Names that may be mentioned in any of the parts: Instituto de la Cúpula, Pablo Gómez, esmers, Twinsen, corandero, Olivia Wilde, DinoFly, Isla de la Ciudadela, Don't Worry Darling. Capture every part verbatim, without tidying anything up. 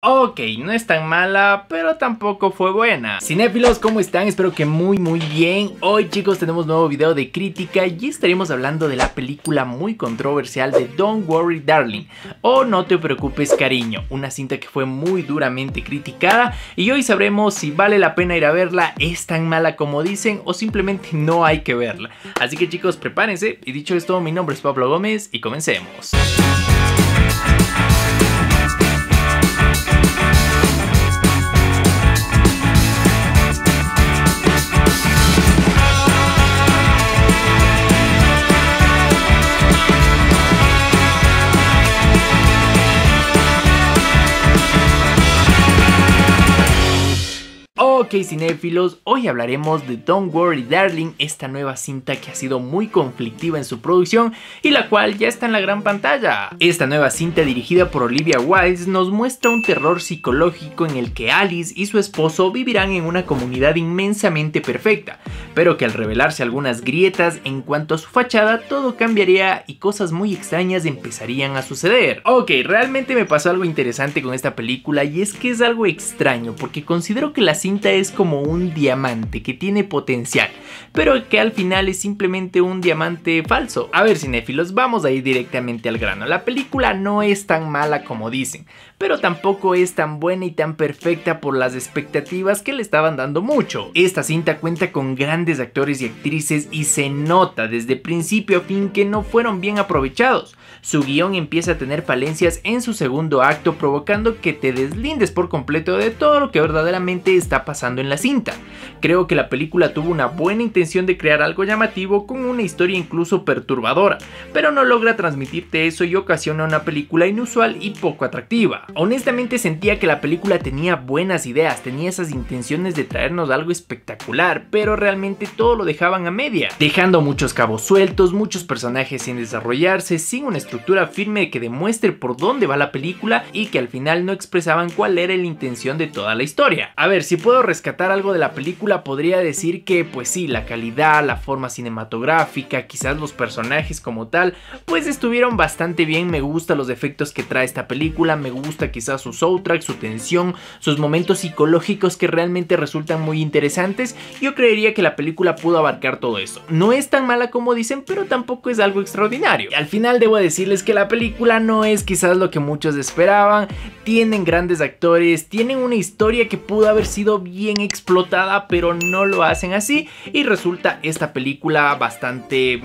Ok, no es tan mala, pero tampoco fue buena. Cinéfilos, ¿cómo están? Espero que muy muy bien. Hoy chicos tenemos nuevo video de crítica y estaremos hablando de la película muy controversial de Don't Worry Darling, o No Te Preocupes Cariño, una cinta que fue muy duramente criticada, y hoy sabremos si vale la pena ir a verla, es tan mala como dicen o simplemente no hay que verla. Así que chicos, prepárense, y dicho esto, mi nombre es Pablo Gómez y comencemos. Ok cinéfilos, hoy hablaremos de Don't Worry Darling, esta nueva cinta que ha sido muy conflictiva en su producción y la cual ya está en la gran pantalla. Esta nueva cinta dirigida por Olivia Wilde nos muestra un terror psicológico en el que Alice y su esposo vivirán en una comunidad inmensamente perfecta, pero que al revelarse algunas grietas en cuanto a su fachada todo cambiaría y cosas muy extrañas empezarían a suceder. Ok, realmente me pasó algo interesante con esta película y es que es algo extraño porque considero que la cinta es como un diamante que tiene potencial, pero que al final es simplemente un diamante falso. A ver cinéfilos, vamos a ir directamente al grano. La película no es tan mala como dicen, pero tampoco es tan buena y tan perfecta por las expectativas que le estaban dando mucho. Esta cinta cuenta con grandes actores y actrices y se nota desde principio a fin que no fueron bien aprovechados. Su guión empieza a tener falencias en su segundo acto, provocando que te deslindes por completo de todo lo que verdaderamente está pasando en la cinta. Creo que la película tuvo una buena intención de crear algo llamativo con una historia incluso perturbadora, pero no logra transmitirte eso y ocasiona una película inusual y poco atractiva. Honestamente sentía que la película tenía buenas ideas, tenía esas intenciones de traernos algo espectacular, pero realmente todo lo dejaban a media, dejando muchos cabos sueltos, muchos personajes sin desarrollarse, sin una estructura firme que demuestre por dónde va la película y que al final no expresaban cuál era la intención de toda la historia. A ver, si puedo rescatar algo de la película, podría decir que pues sí, la calidad, la forma cinematográfica, quizás los personajes como tal, pues estuvieron bastante bien. Me gustan los efectos que trae esta película, me gusta quizás su soundtrack, su tensión, sus momentos psicológicos que realmente resultan muy interesantes. Yo creería que la película pudo abarcar todo eso. No es tan mala como dicen, pero tampoco es algo extraordinario. Al final debo decirles que la película no es quizás lo que muchos esperaban, tienen grandes actores, tienen una historia que pudo haber sido bien bien explotada, pero no lo hacen así y resulta esta película bastante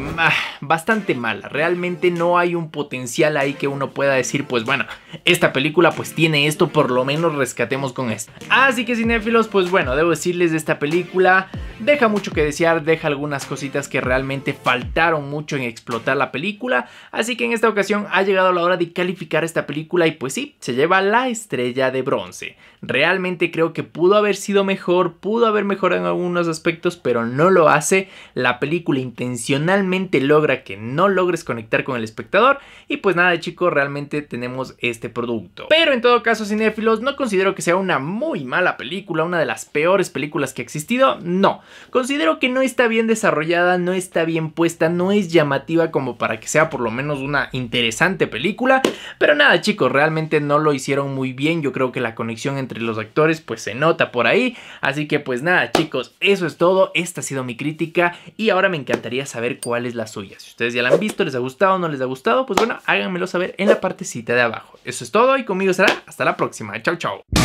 bastante mala. Realmente no hay un potencial ahí que uno pueda decir, pues bueno, esta película pues tiene esto, por lo menos rescatemos con esto. Así que cinéfilos, pues bueno, debo decirles de esta película, deja mucho que desear, deja algunas cositas que realmente faltaron mucho en explotar la película, así que en esta ocasión ha llegado la hora de calificar esta película y pues sí, se lleva la estrella de bronce. Realmente creo que pudo haber sido mejor, pudo haber mejorado en algunos aspectos, pero no lo hace. La película intencionalmente logra que no logres conectar con el espectador y pues nada chicos, realmente tenemos este producto. Pero en todo caso cinéfilos, no considero que sea una muy mala película, una de las peores películas que ha existido, no. Considero que no está bien desarrollada, no está bien puesta, no es llamativa como para que sea por lo menos una interesante película, pero nada chicos, realmente no lo hicieron muy bien. Yo creo que la conexión entre los actores pues se nota por ahí. Así que pues nada chicos, eso es todo, esta ha sido mi crítica y ahora me encantaría saber cuál es la suya. Si ustedes ya la han visto, les ha gustado o no les ha gustado, pues bueno, háganmelo saber en la partecita de abajo. Eso es todo y conmigo será hasta la próxima, chao chao.